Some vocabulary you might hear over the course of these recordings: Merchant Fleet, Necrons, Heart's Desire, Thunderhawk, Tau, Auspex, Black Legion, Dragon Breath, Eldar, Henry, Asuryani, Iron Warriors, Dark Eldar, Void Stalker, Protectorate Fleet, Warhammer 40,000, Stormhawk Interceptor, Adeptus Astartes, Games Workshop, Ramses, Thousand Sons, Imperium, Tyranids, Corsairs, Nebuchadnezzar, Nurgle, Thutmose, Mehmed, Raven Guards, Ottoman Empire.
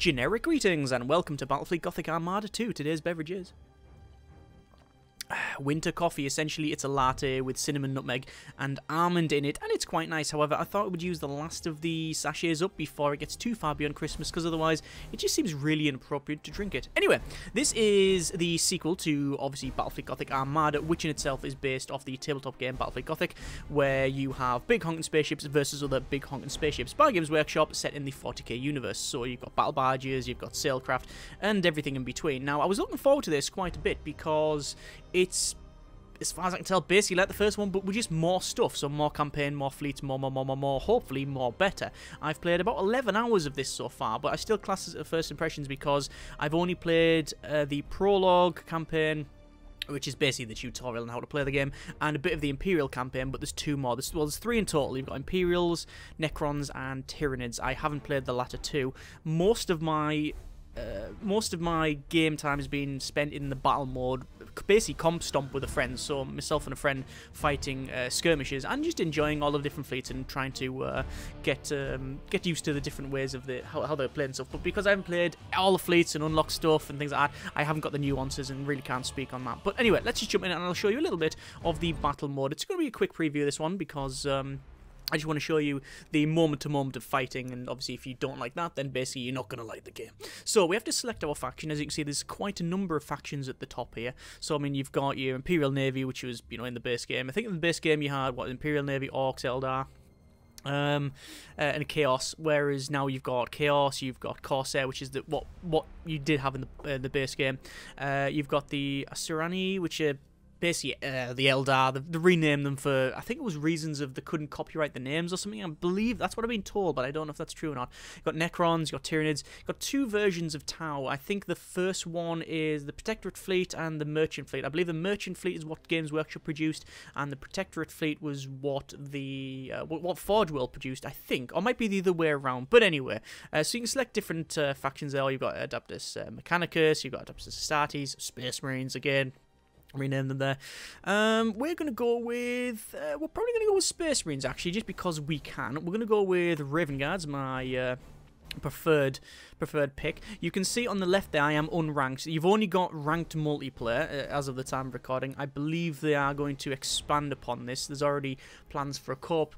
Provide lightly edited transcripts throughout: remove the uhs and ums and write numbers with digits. Generic greetings and welcome to Battlefleet Gothic Armada 2. Today's beverage is winter coffee. Essentially, it's a latte with cinnamon, nutmeg and almond in it, and it's quite nice. However, I thought I would use the last of the sachets up before it gets too far beyond Christmas, because otherwise it just seems really inappropriate to drink it. Anyway, this is the sequel to, obviously, Battlefleet Gothic Armada, which in itself is based off the tabletop game Battlefleet Gothic, where you have big honking spaceships versus other big honking spaceships by Games Workshop, set in the 40k universe. So you've got battle barges, you've got sailcraft, and everything in between. Now, I was looking forward to this quite a bit because it's, as far as I can tell, basically like the first one, but with just more stuff. So more campaign, more fleets, more, hopefully more better. I've played about 11 hours of this so far, but I still class it as first impressions because I've only played the prologue campaign, which is basically the tutorial on how to play the game, and a bit of the Imperial campaign, but there's two more. There's three in total. You've got Imperials, Necrons, and Tyranids. I haven't played the latter two. Most of my game time has been spent in the battle mode, basically comp stomp with a friend, so myself and a friend fighting skirmishes and just enjoying all of the different fleets and trying to get used to the different ways of how they're playing stuff. But because I haven't played all the fleets and unlocked stuff and things like that, I haven't got the nuances and really can't speak on that. But anyway, let's just jump in and I'll show you a little bit of the battle mode. It's going to be a quick preview of this one because I just want to show you the moment-to-moment of fighting, and obviously if you don't like that, then basically you're not going to like the game. So we have to select our faction. As you can see, there's quite a number of factions at the top here. So, I mean, you've got your Imperial Navy, which was, you know, in the base game. I think in the base game you had, what, Imperial Navy, Orcs, Eldar, and Chaos, whereas now you've got Chaos, you've got Corsair, which is what you did have in the base game. You've got the Asuryani, which are basically the Eldar. They renamed them for, I think it was reasons of they couldn't copyright the names or something. I believe that's what I've been told, but I don't know if that's true or not. You've got Necrons, you've got Tyranids, you've got two versions of Tau. I think the first one is the Protectorate Fleet and the Merchant Fleet. I believe the Merchant Fleet is what Games Workshop produced, and the Protectorate Fleet was what the what Forge World produced, I think. Or might be the other way around, but anyway. So you can select different factions there. You've got Adeptus Mechanicus, you've got Adeptus Astartes, Space Marines again. Rename them there. We're going to go with we're probably going to go with Space Marines, actually, just because we can. We're going to go with Raven Guards, my preferred pick. You can see on the left there I am unranked. You've only got ranked multiplayer as of the time of recording. I believe they are going to expand upon this. There's already plans for a co-op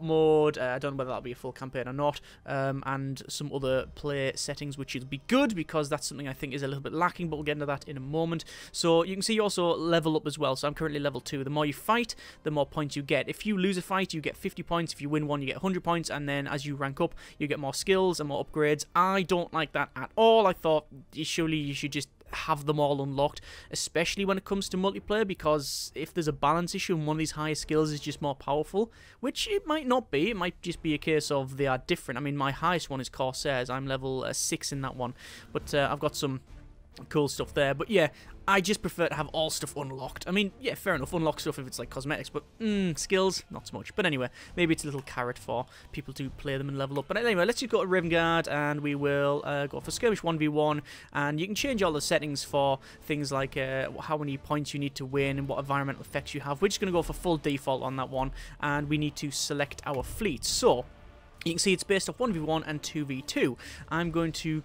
mode. I don't know whether that'll be a full campaign or not, and some other play settings, which will be good because that's something I think is a little bit lacking, but we'll get into that in a moment. So you can see you also level up as well. So I'm currently level 2. The more you fight, the more points you get. If you lose a fight, you get 50 points. If you win one, you get 100 points, and then as you rank up, you get more skills and more upgrades. I don't like that at all. I thought surely you should just have them all unlocked, especially when it comes to multiplayer, because if there's a balance issue and one of these higher skills is just more powerful, which it might not be, it might just be a case of they are different. I mean, my highest one is Corsairs. I'm level 6 in that one, but I've got some cool stuff there. But yeah, I just prefer to have all stuff unlocked. I mean, yeah, fair enough, unlock stuff if it's like cosmetics, but skills, not so much. But anyway, maybe it's a little carrot for people to play them and level up. But anyway, let's just go to Raven Guard, and we will go for Skirmish 1v1, and you can change all the settings for things like how many points you need to win and what environmental effects you have. We're just going to go for full default on that one, and we need to select our fleet. So you can see it's based off 1v1 and 2v2. I'm going to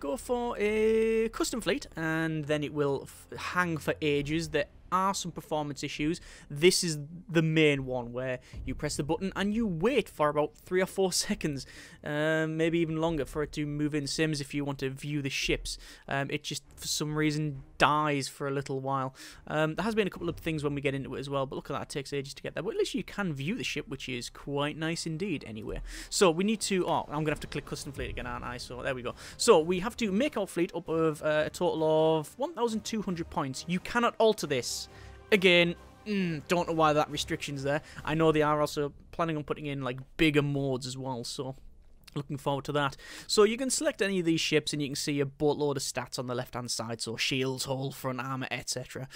go for a custom fleet, and then it will hang for ages. There are some performance issues. This is the main one where you press the button and you wait for about 3 or 4 seconds, maybe even longer, for it to move in. Sims, if you want to view the ships, it just for some reason dies for a little while. There has been a couple of things when we get into it as well, but look at that, it takes ages to get there. But at least you can view the ship, which is quite nice indeed. Anyway, so we need to, oh, I'm gonna have to click custom fleet again, aren't I? So there we go. So we have to make our fleet up of a total of 1,200 points. You cannot alter this. Again, don't know why that restriction's there. I know they are also planning on putting in like bigger mods as well, so looking forward to that. So you can select any of these ships, and you can see a boatload of stats on the left-hand side, so shields, hull, front armor, etc.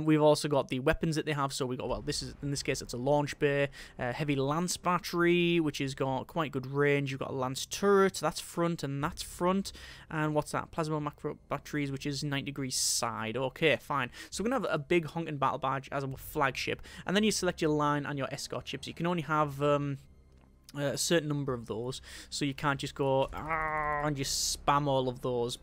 We've also got the weapons that they have. So we got, well, this is, in this case, it's a launch bay, heavy lance battery, which has got quite good range. You've got a lance turret, that's front, and that's front. And what's that? Plasma macro batteries, which is 90° side. Okay, fine. So we're gonna have a big honking battle barge as a flagship, and then you select your line and your escort ships. You can only have a certain number of those, so you can't just go and just spam all of those.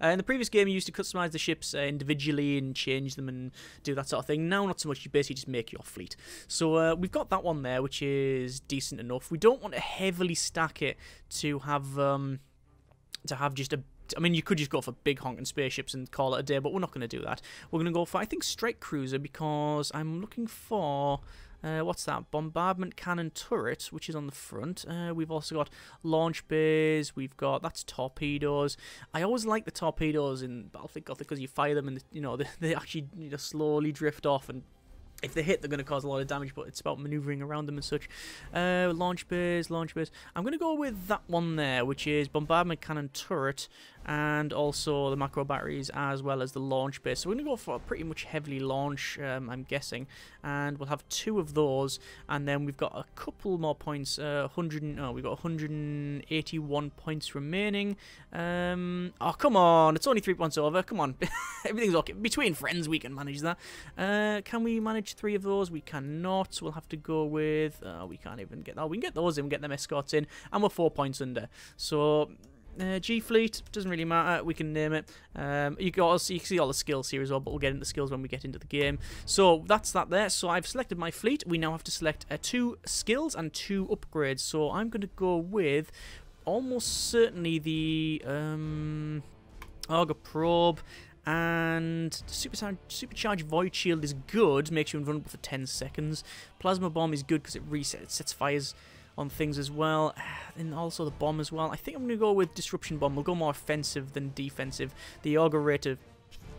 In the previous game you used to customize the ships individually and change them and do that sort of thing. Now not so much, you basically just make your fleet. So we've got that one there, which is decent enough. We don't want to heavily stack it to have just a, I mean, you could just go for big honking spaceships and call it a day, but we're not going to do that. We're going to go for, I think, strike cruiser, because I'm looking for, what's that, bombardment cannon turret, which is on the front. We've also got launch bays, we've got, that's torpedoes. I always like the torpedoes in Battlefleet Gothic because you fire them and, you know, they actually, you know, slowly drift off, and if they hit, they're going to cause a lot of damage, but it's about manoeuvring around them and such. Launch bays, launch bays. I'm going to go with that one there, which is bombardment cannon turret, and also the macro batteries, as well as the launch base. So we're going to go for pretty much heavily launch, I'm guessing, and we'll have 2 of those, and then we've got a couple more points, we've got 181 points remaining. Oh, come on, it's only 3 points over, come on. Everything's okay, between friends we can manage that. Can we manage 3 of those? We cannot. We'll have to go with, we can't even get that. We can get those in, we can get them escorts in, and we're 4 points under, so G Fleet, doesn't really matter, we can name it. You can see all the skills here as well, but we'll get into the skills when we get into the game. So that's that there. So I've selected my fleet. We now have to select 2 skills and 2 upgrades. So I'm going to go with almost certainly the Auger Probe, and Supercharged Void Shield is good, makes you invulnerable for 10 seconds. Plasma Bomb is good because it resets, it sets fires on things as well, and also the bomb as well. I think I'm going to go with disruption bomb. We'll go more offensive than defensive. The auger ray to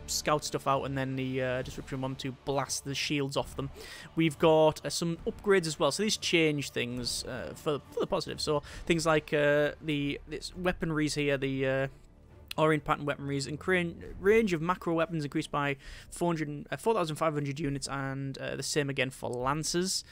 scout stuff out, and then the disruption bomb to blast the shields off them. We've got some upgrades as well, so these change things for the positive. So things like this weaponries here, the Orient pattern weaponries, and range of macro weapons increased by 4,500 units, and the same again for lancers,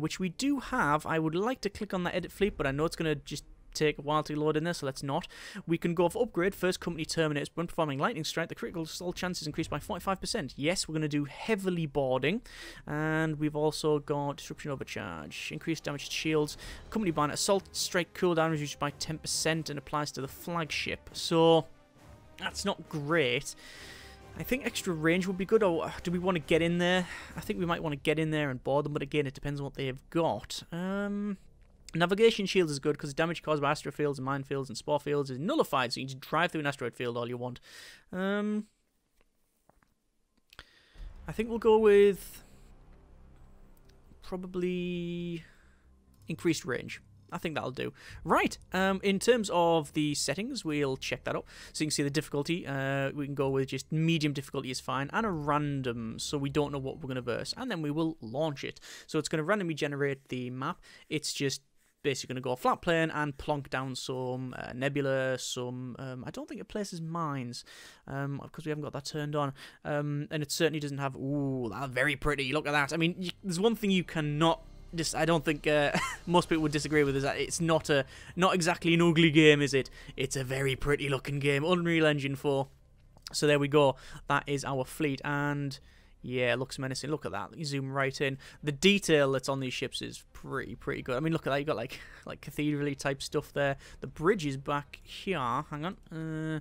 which we do have. I would like to click on that edit fleet, but I know it's going to just take a while to load in there, so let's not. We can go for upgrade. First company terminates when performing lightning strike, the critical assault chance is increased by 45%. Yes, we're going to do heavily boarding, and we've also got disruption overcharge, increased damage to shields, company ban, assault strike cooldown reduced by 10%, and applies to the flagship. So that's not great. I think extra range would be good. Or do we want to get in there? I think we might want to get in there and board them, but again, it depends on what they've got. Navigation shield is good because damage caused by astrofields, minefields, and spore fields is nullified, so you can just drive through an asteroid field all you want. I think we'll go with probably increased range. I think that'll do. Right, in terms of the settings, we'll check that up. So you can see the difficulty. We can go with just medium difficulty is fine, and a random, so we don't know what we're going to verse. And then we will launch it. So it's going to randomly generate the map. It's just basically going to go flat plane and plonk down some nebula, some, I don't think it places mines, because we haven't got that turned on, and it certainly doesn't have, ooh, that's very pretty, look at that. I mean, there's one thing you cannot, just, I don't think most people would disagree with, is that it's not exactly an ugly game, is it? It's a very pretty looking game, Unreal Engine 4. So there we go. That is our fleet, and yeah, it looks menacing. Look at that. You zoom right in. The detail that's on these ships is pretty good. I mean, look at that. You got like cathedral-y type stuff there. The bridge is back here. Hang on.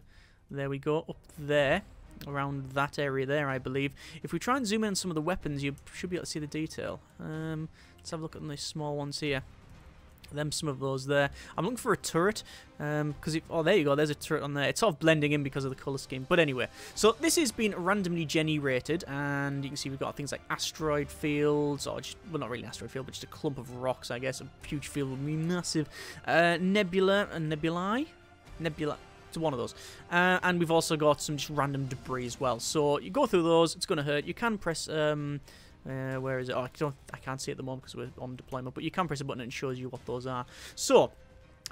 There we go. Up there. Around that area there, I believe. If we try and zoom in on some of the weapons, you should be able to see the detail. Let's have a look at these small ones here. Some of those there. I'm looking for a turret, because oh, there you go, there's a turret on there. It's sort of blending in because of the colour scheme, but anyway. So this has been randomly generated, and you can see we've got things like asteroid fields, or just, well, not really an asteroid field, but just a clump of rocks, I guess. A huge field would be massive. Nebula and nebulae? Nebula. It's one of those, and we've also got some just random debris as well. So you go through those, it's going to hurt. You can press where is it? Oh, I can't see it at the moment because we're on deployment, but you can press a button and it shows you what those are. So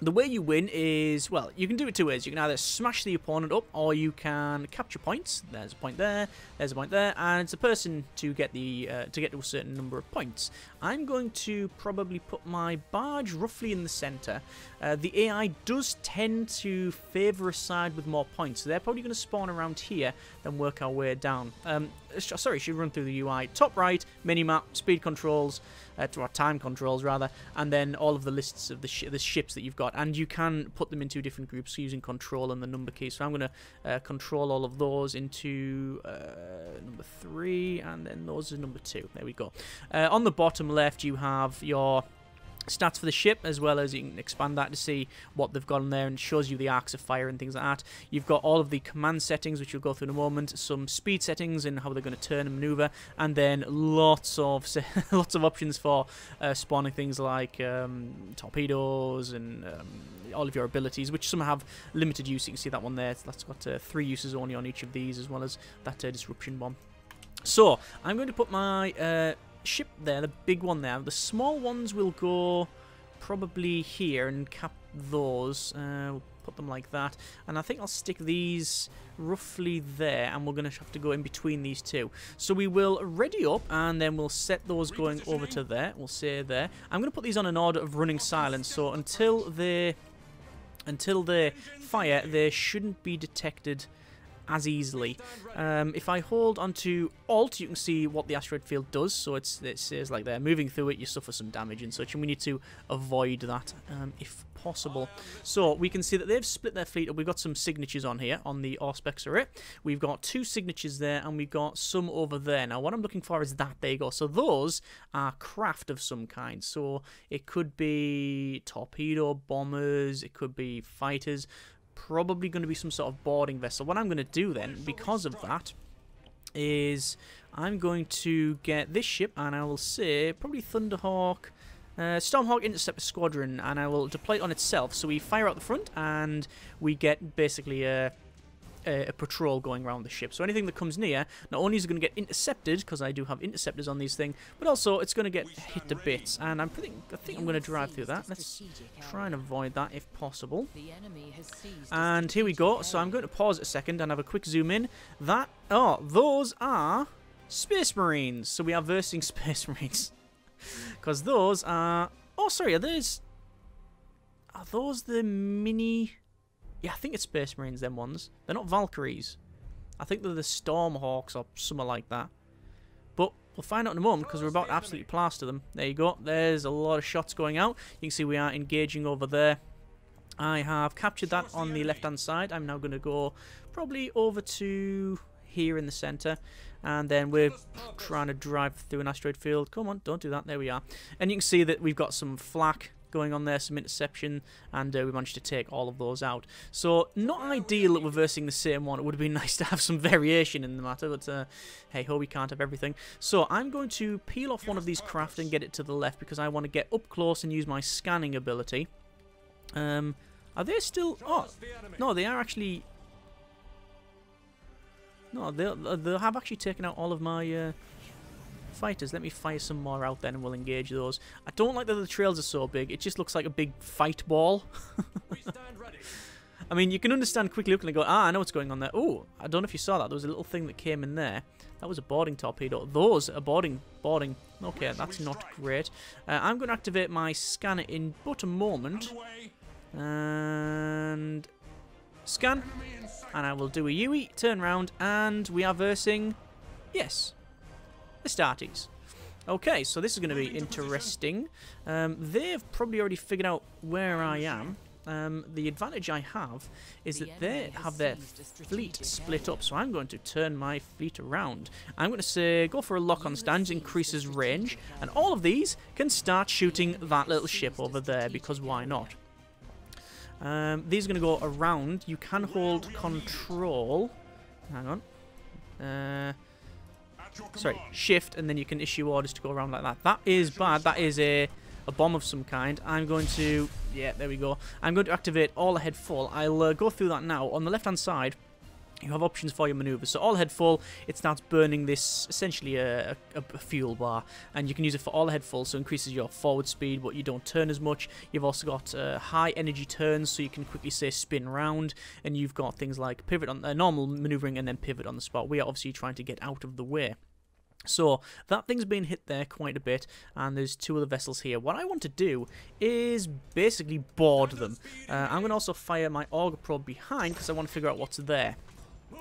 the way you win is, well, you can do it 2 ways. You can either smash the opponent up, or you can capture points. There's a point there, and it's a person to get to a certain number of points. I'm going to probably put my barge roughly in the center. The AI does tend to favor a side with more points, so they're probably going to spawn around here, then work our way down. Sorry, should run through the UI. Top right, minimap, speed controls, to our time controls rather, and then all of the lists of the ships that you've got, and you can put them into different groups using control and the number key. So I'm going to control all of those into number 3, and then those are number 2. There we go. On the bottom left, you have your stats for the ship, as well as you can expand that to see what they've got on there, and shows you the arcs of fire and things like that. You've got all of the command settings, which you'll go through in a moment, some speed settings and how they're going to turn and maneuver, and then lots of options for spawning things like torpedoes and all of your abilities, which some have limited use. You can see that one there, that's got 3 uses only on each of these, as well as that disruption bomb. So I'm going to put my ship there, the big one there. The small ones will go probably here and cap those. We'll put them like that, and I think I'll stick these roughly there, and we're going to have to go in between these two. So we will ready up, and then we'll set those going over to there. We'll say there. I'm going to put these on an order of running silence, so until they fire, they shouldn't be detected as easily. If I hold onto Alt, you can see what the asteroid field does. So it says like there, moving through it, you suffer some damage and such, and we need to avoid that if possible. So we can see that they've split their fleet up. We've got some signatures on here, on the Auspex array. We've got 2 signatures there, and we've got some over there. Now, what I'm looking for is that. There you go. So those are craft of some kind. So it could be torpedo bombers, it could be fighters, probably going to be some sort of boarding vessel. What I'm going to do then, because of that, is I'm going to get this ship, and I will say probably Thunderhawk, Stormhawk Interceptor Squadron, and I will deploy it on itself. So we fire out the front, and we get basically a patrol going around the ship. So anything that comes near, not only is it going to get intercepted, because I do have interceptors on these things, but also it's going to get hit to bits. And I think I'm going to drive through that. Let's try and avoid that if possible. And here we go. So I'm going to pause a second and have a quick zoom in. That, oh, those are Space Marines. So we are versing Space Marines. Because those are, oh, sorry, are those the mini... Yeah, I think it's Space Marines, them ones. They're not Valkyries. I think they're the Stormhawks or something like that. But we'll find out in a moment, because we're about to absolutely plaster them. There you go. There's a lot of shots going out. You can see we are engaging over there. I have captured that on the left-hand side. I'm now going to go probably over to here in the center, and then we're trying to drive through an asteroid field. Come on, don't do that. There we are. And you can see that we've got some flak going on there, some interception, and we managed to take all of those out. So not ideal that we're versing the same one. It would have been nice to have some variation in the matter, but hey ho, we can't have everything. So I'm going to peel off one of these craft and get it to the left, because I want to get up close and use my scanning ability. Are they still... Oh, no, they are actually... No, they have actually taken out all of my... fighters. Let me fire some more out then, and we'll engage those. I don't like that the trails are so big. It just looks like a big fight ball. I mean, you can understand quickly looking and go, ah, I know what's going on there. Oh, I don't know if you saw that. There was a little thing that came in there. That was a boarding torpedo. Those are boarding. Okay, that's not great. I'm going to activate my scanner in but a moment. And scan. And I will do a UE, turn round, and we are versing. Yes. Astartes. Okay, so this is going to be interesting. They've probably already figured out where I am. The advantage I have is that they have their fleet split up, so I'm going to turn my fleet around. I'm going to say go for a lock on stands, increases range, and all of these can start shooting that little ship over there, because why not? These are going to go around. You can hold control. Hang on. Sorry, shift, and then you can issue orders to go around like that. That is bad. That is a bomb of some kind. I'm going to... Yeah, there we go. I'm going to activate all ahead full. I'll go through that now. On the left-hand side, you have options for your maneuvers. So all ahead full, it starts burning this, essentially a fuel bar. And you can use it for all ahead full, so increases your forward speed, but you don't turn as much. You've also got high energy turns, so you can quickly, say, spin round. And you've got things like pivot on normal maneuvering and then pivot on the spot. We are obviously trying to get out of the way. So that thing's been hit there quite a bit, and there's two other vessels here. What I want to do is basically board them. I'm going to also fire my auger probe behind because I want to figure out what's there.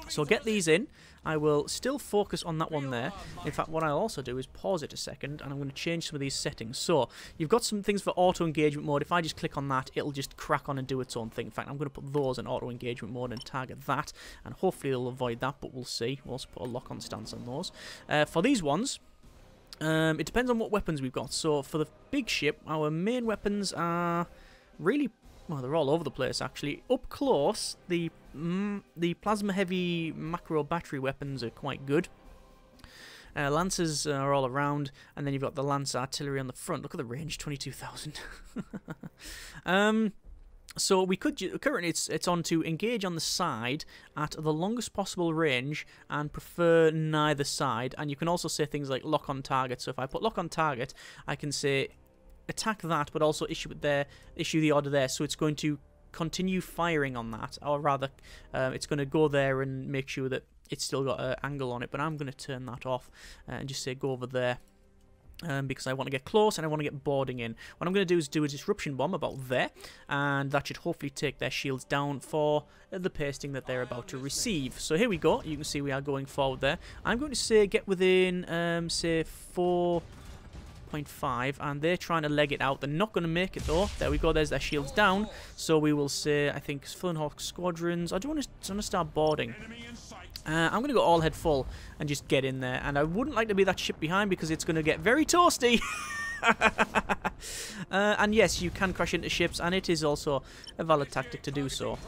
So I'll get these in. I will still focus on that one there. In fact, what I'll also do is pause it a second, and I'm going to change some of these settings. So you've got some things for auto-engagement mode. If I just click on that, it'll just crack on and do its own thing. In fact, I'm going to put those in auto-engagement mode and target that, and hopefully they'll avoid that, but we'll see. We'll also put a lock-on stance on those. For these ones, it depends on what weapons we've got. So for the big ship, our main weapons are really... well, they're all over the place, actually. Up close, the plasma-heavy macro battery weapons are quite good. Lancers are all around, and then you've got the Lance artillery on the front. Look at the range, 22,000. So we could currently it's on to engage on the side at the longest possible range and prefer neither side. And you can also say things like lock on target. So if I put lock on target, I can say attack that, but also issue the order there, so it's going to continue firing on that, or rather it's going to go there and make sure that it's still got an angle on it. But I'm going to turn that off and just say go over there, because I want to get close and I want to get boarding in. What I'm going to do is do a disruption bomb about there, and that should hopefully take their shields down for the pasting that they're about to receive. So here we go, you can see we are going forward there. I'm going to say get within say 4.5, and they're trying to leg it out. They're not going to make it though. There we go, there's their shields down. So we will say, I think, Thunderhawk Squadrons. I do want to start boarding. I'm going to go all head full and just get in there. And I wouldn't like to be that ship behind because it's going to get very toasty. And yes, you can crash into ships, and it is also a valid tactic to do so.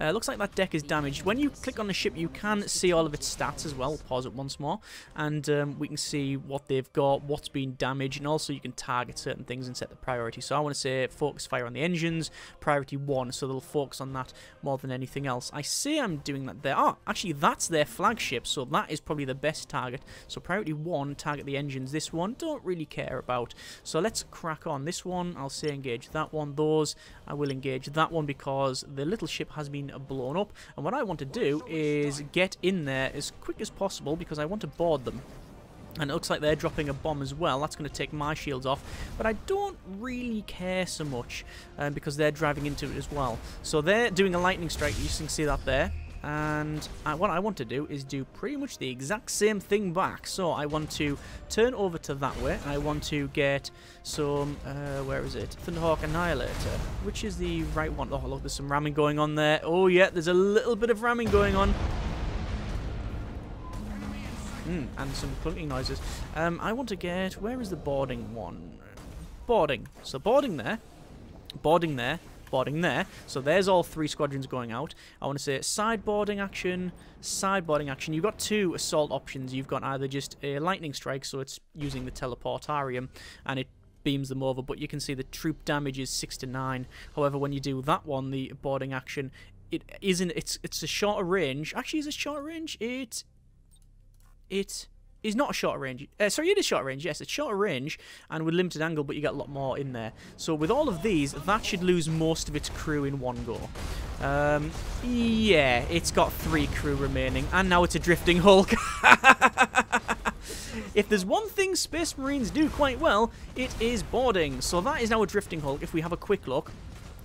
Looks like that deck is damaged. When you click on the ship, you can see all of its stats as well. Pause it once more, and we can see what they've got, what's been damaged, and also you can target certain things and set the priority. So I want to say focus fire on the engines, priority 1, so they'll focus on that more than anything else. I see I'm doing that there. Oh, actually, that's their flagship, so that is probably the best target. So priority 1, target the engines. This one, don't really care about. So let's crack on. This one, I'll say engage that one. Those, I will engage that one because the little ship has been blown up, and what I want to do is get in there as quick as possible because I want to board them. And it looks like they're dropping a bomb as well. That's going to take my shields off, but I don't really care so much because they're driving into it as well. So they're doing a lightning strike, you can see that there. And what I want to do is do pretty much the exact same thing back. So I want to turn over to that way. I want to get some, where is it? Thunderhawk Annihilator, which is the right one. Oh, look, there's some ramming going on there. Oh, yeah, there's a little bit of ramming going on. And some clunking noises. I want to get, where is the boarding one? Boarding. So boarding there. Boarding there. Boarding there, so there's all three squadrons going out. I want to say sideboarding action, sideboarding action. You've got two assault options. You've got either just a lightning strike, so it's using the teleportarium and it beams them over, but you can see the troop damage is 6 to 9. However, when you do that one, the boarding action, it isn't. It's a shorter range. Actually, is it shorter range? It is not a short range. Sorry, it is short range. Yes, it's short range and with limited angle, but you get a lot more in there. So with all of these, that should lose most of its crew in one go. Yeah, it's got 3 crew remaining, and now it's a drifting hulk. If there's one thing Space Marines do quite well, it is boarding. So that is now a drifting hulk. If we have a quick look,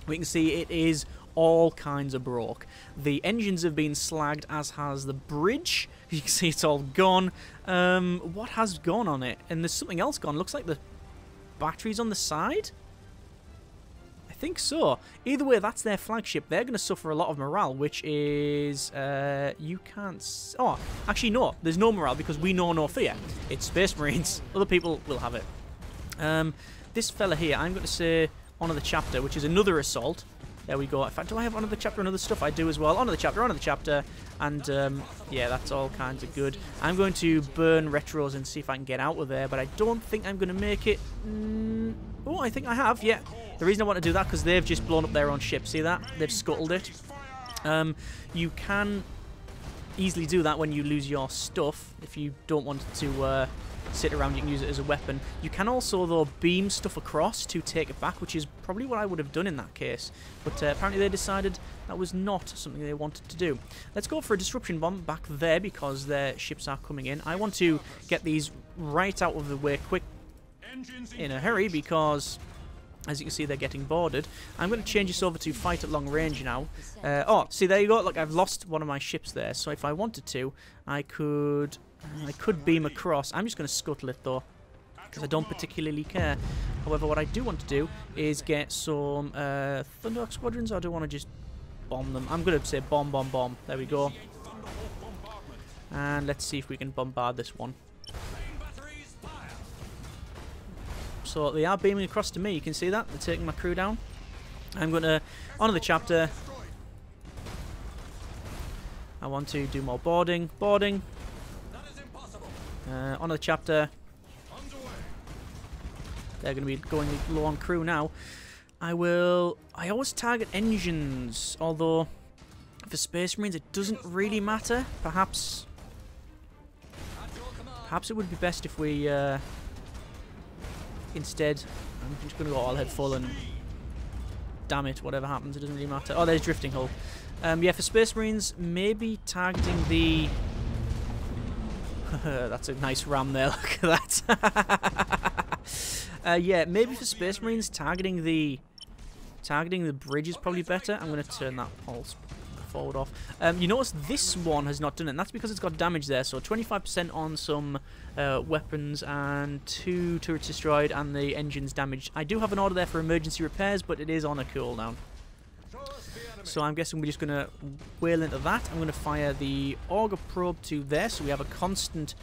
we can see it is all kinds of broke. The engines have been slagged, as has the bridge. You can see it's all gone. What has gone on it? And there's something else gone. Looks like the batteries on the side? I think so. Either way, that's their flagship. They're going to suffer a lot of morale, which is... you can't... Oh, actually, no. There's no morale because we know no fear. It's Space Marines. Other people will have it. This fella here, I'm going to say Honor the Chapter, which is another assault. There we go. In fact, do I have Honor the Chapter and other stuff? I do as well. Honor the Chapter, Honor the Chapter. And, yeah, that's all kinds of good. I'm going to burn retros and see if I can get out of there, but I don't think I'm going to make it. Oh, I think I have, yeah. The reason I want to do that because they've just blown up their own ship. See that? They've scuttled it. You can easily do that when you lose your stuff if you don't want to sit around. You can use it as a weapon. You can also, though, beam stuff across to take it back, which is probably what I would have done in that case. But apparently they decided that was not something they wanted to do. Let's go for a disruption bomb back there because their ships are coming in. I want to get these right out of the way quick in a hurry because, as you can see, they're getting boarded. I'm going to change this over to fight at long range now. Oh, see, there you go. Look, I've lost one of my ships there. So if I wanted to, I could beam across. I'm just going to scuttle it, though, because I don't particularly care. However, what I do want to do is get some Thunderhawk squadrons. I don't want to just bomb them. I'm going to say bomb, bomb, bomb. There we go. And let's see if we can bombard this one. So they are beaming across to me. You can see that. They're taking my crew down. I'm going to honour the chapter. I want to do more boarding. Boarding. Honour the chapter. They're going to be going low on crew now. I always target engines. Although, for Space Marines, it doesn't really matter. Perhaps it would be best if we... Instead, I'm just going to go all head full and damn it, whatever happens, it doesn't really matter. Oh, there's Drifting Hull. Yeah, for Space Marines, maybe targeting the... That's a nice ram there, look at that. Yeah, maybe for Space Marines, targeting the bridge is probably better. I'm going to turn that pulse forward off. You notice this one has not done it, and that's because it's got damage there. So 25% on some weapons and 2 turrets destroyed and the engine's damaged. I do have an order there for emergency repairs, but it is on a cooldown. So I'm guessing we're just going to whale into that. I'm going to fire the auger probe to there, so we have a constant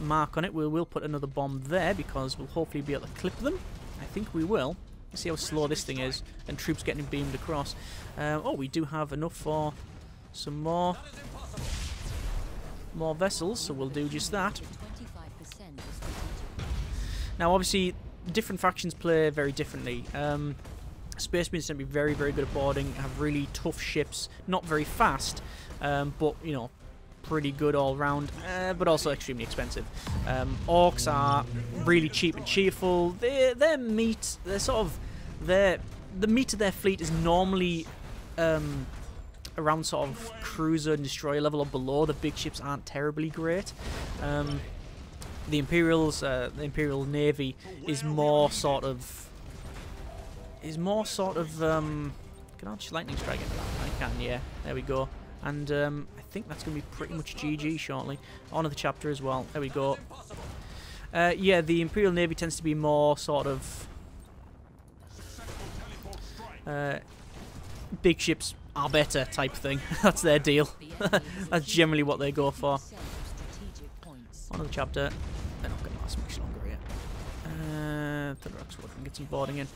mark on it. We will put another bomb there because we'll hopefully be able to clip them. I think we will. See how slow this thing is, and troops getting beamed across. Oh, we do have enough for some more vessels, so we'll do just that. Now, obviously, different factions play very differently. Space Marines tend to be very, very good at boarding, have really tough ships, not very fast, but, you know, pretty good all round, but also extremely expensive. Orcs are really cheap and cheerful. The meat of their fleet is normally around sort of cruiser and destroyer level or below. The big ships aren't terribly great. The Imperials, the Imperial Navy is more sort of can I just lightning strike into that? I can, yeah. There we go. And I think that's going to be pretty much GG shortly. Honour the chapter as well. There we go. Yeah, the Imperial Navy tends to be more sort of... big ships are better type thing. That's their deal. That's generally what they go for. Honour the chapter. They're not going to last much longer yet. Thunderhawk Squadron, get some boarding in.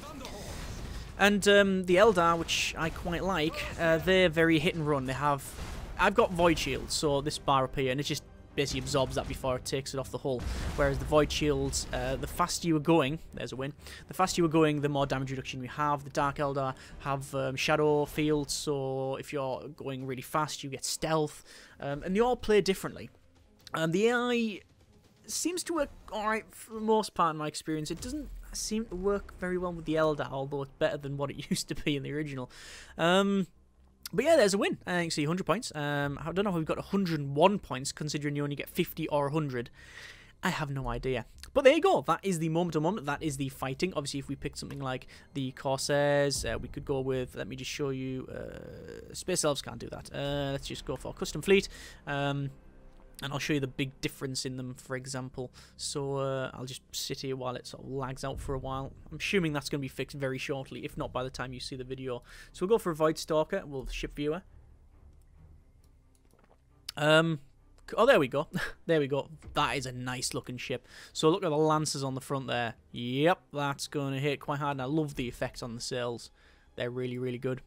And the Eldar, which I quite like, they're very hit and run. I've got Void Shields, so this bar up here, and it just basically absorbs that before it takes it off the hull. Whereas the Void Shields, the faster you are going, there's a win. The faster you are going, the more damage reduction you have. The Dark Eldar have Shadow Fields, so if you're going really fast, you get Stealth, and they all play differently. The AI seems to work alright for the most part in my experience. It doesn't seem to work very well with the Eldar, although it's better than what it used to be in the original. But yeah, there's a win. I think, see, 100 points. I don't know how we've got 101 points, considering you only get 50 or 100. I have no idea. But there you go. That is the moment to moment. That is the fighting. Obviously, if we picked something like the Corsairs, we could go with... Let me just show you... Space Elves can't do that. Let's just go for Custom Fleet. And I'll show you the big difference in them, for example. So I'll just sit here while it sort of lags out for a while. I'm assuming that's going to be fixed very shortly, if not by the time you see the video. So we'll go for a Void Stalker. We'll ship viewer. Oh, there we go. There we go. That is a nice-looking ship. So look at the lancers on the front there. Yep, that's going to hit quite hard. And I love the effect on the sails. They're really, really good.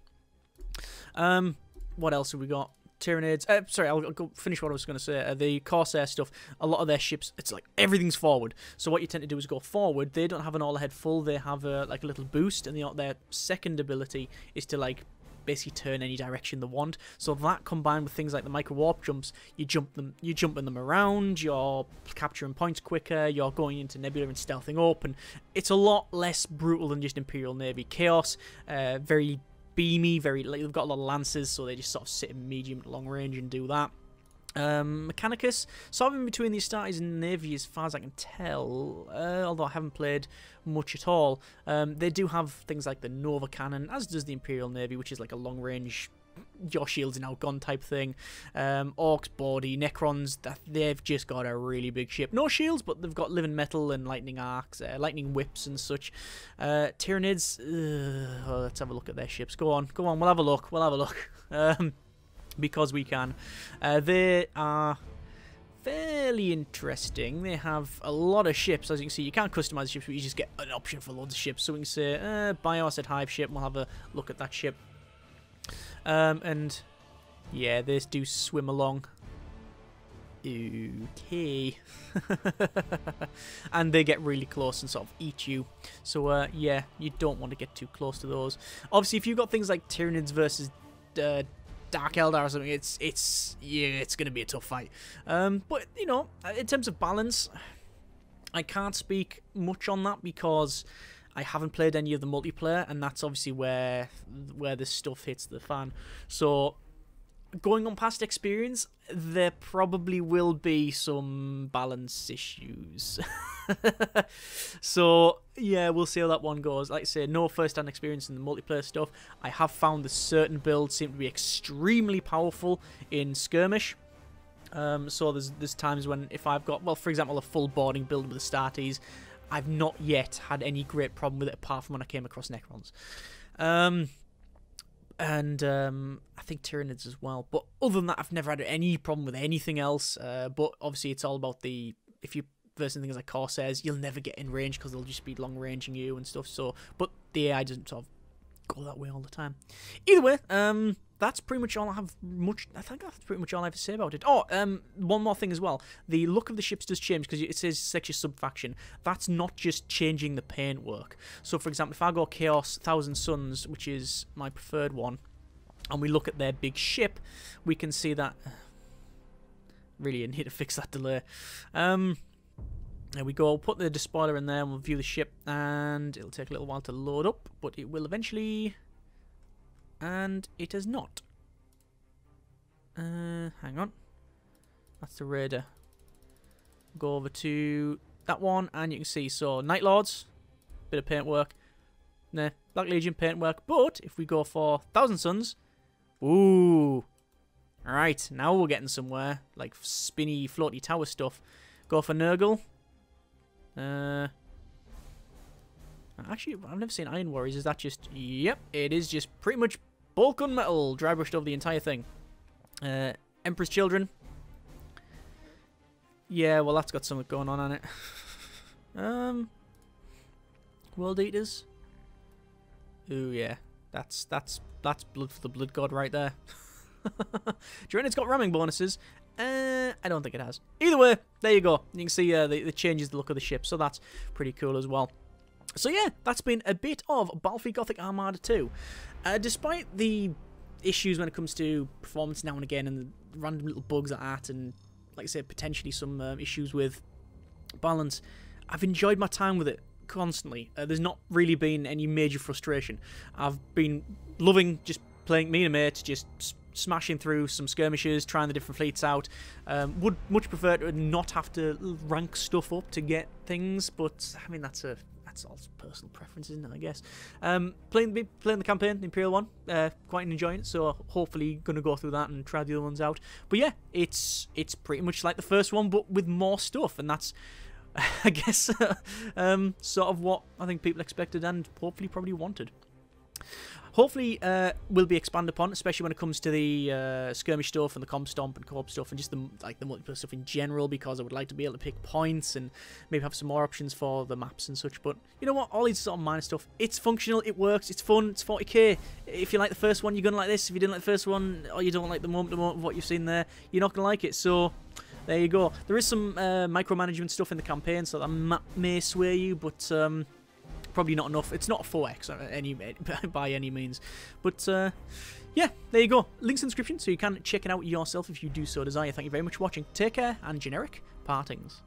What else have we got? Tyranids. Sorry, I'll go finish what I was going to say. The Corsair stuff, a lot of their ships, it's like everything's forward. So what you tend to do is go forward. They don't have an all-ahead full. They have like a little boost, and their second ability is to like basically turn any direction they want. So that, combined with things like the micro warp jumps, you're jumping them around, you're capturing points quicker, you're going into nebula and stealthing up, and it's a lot less brutal than just Imperial Navy. Chaos, very beamy, very, like, they've got a lot of lances, so they just sort of sit in medium to long range and do that. Mechanicus, sort of in between the Astartes and Navy as far as I can tell, although I haven't played much at all. They do have things like the Nova Cannon, as does the Imperial Navy, which is like a long range, your shield's now gone type thing. Orcs, body, Necrons, they've just got a really big ship. No shields, but they've got living metal and lightning arcs, lightning whips and such. Tyranids, oh, let's have a look at their ships. Go on, we'll have a look. Because we can. They are fairly interesting. They have a lot of ships. As you can see, you can't customize the ships, but you just get an option for loads of ships. So we can say, buy our said hive ship, and we'll have a look at that ship. And yeah, they do swim along. Okay. And they get really close and sort of eat you. So yeah, you don't want to get too close to those. Obviously, if you've got things like Tyranids versus Dark Eldar or something, it's going to be a tough fight. But, you know, in terms of balance, I can't speak much on that because I haven't played any of the multiplayer, and that's obviously where this stuff hits the fan. So, going on past experience, there probably will be some balance issues. So, yeah, we'll see how that one goes. Like I say, no first-hand experience in the multiplayer stuff. I have found that certain builds seem to be extremely powerful in skirmish. So there's times when if I've got, well, for example, a full boarding build with Astartes, I've not yet had any great problem with it apart from when I came across Necrons. And I think Tyranids as well. But other than that, I've never had any problem with anything else. But obviously, it's all about the... If you're versing things like Corsairs, you'll never get in range because they'll just be long-ranging you and stuff. So, but the AI doesn't sort of go that way all the time. Either way, that's pretty much all I have much... I think that's pretty much all I have to say about it. Oh, one more thing as well. The look of the ships does change because it says section sub-faction. That's not just changing the paintwork. So, for example, if I go Chaos, Thousand Sons, which is my preferred one, and we look at their big ship, we can see that... Really, I need to fix that delay. There we go. I'll put the despoiler in there and we'll view the ship, and it'll take a little while to load up, but it will eventually... And it has not. Hang on. That's the raider. Go over to that one, and you can see, so, Night Lords, bit of paintwork. Nah, Black Legion paintwork, but if we go for Thousand Sons, ooh. Alright, now we're getting somewhere, like spinny, floaty tower stuff. Go for Nurgle. Actually, I've never seen Iron Warriors. Is that just... Yep, it is just pretty much bulk on metal. Dry brushed over the entire thing. Emperor's Children. Yeah, well, that's got something going on it. World Eaters. Ooh, yeah. That's blood for the blood god right there. Do you reckon it's got ramming bonuses? I don't think it has. Either way, there you go. You can see it changes the look of the ship, so that's pretty cool as well. So yeah, that's been a bit of Battlefleet Gothic Armada 2. Despite the issues when it comes to performance now and again, and the random little bugs at that, and like I said, potentially some issues with balance, I've enjoyed my time with it constantly. There's not really been any major frustration. I've been loving just playing me and a mate, just smashing through some skirmishes, trying the different fleets out. Would much prefer to not have to rank stuff up to get things, but I mean, that's all personal preference, isn't it, I guess. Playing the campaign, the Imperial one, quite enjoying it, so hopefully going to go through that and try the other ones out. But yeah, it's pretty much like the first one, but with more stuff, and that's, I guess, sort of what I think people expected and hopefully probably wanted. Hopefully will be expanded upon, especially when it comes to the skirmish stuff and the comp stomp and co-op stuff and just the multiplayer stuff in general, because I would like to be able to pick points and maybe have some more options for the maps and such. But you know what, all these sort of minor stuff, it's functional, it works, it's fun, it's 40k. If you like the first one, you're going to like this. If you didn't like the first one, or you don't like the moment of what you've seen there, you're not going to like it. So there you go. There is some micromanagement stuff in the campaign, so that may sway you, but probably not enough. It's not a 4X by any means. But yeah, there you go. Link's in the description, so you can check it out yourself if you do so desire. Thank you very much for watching. Take care, and generic partings.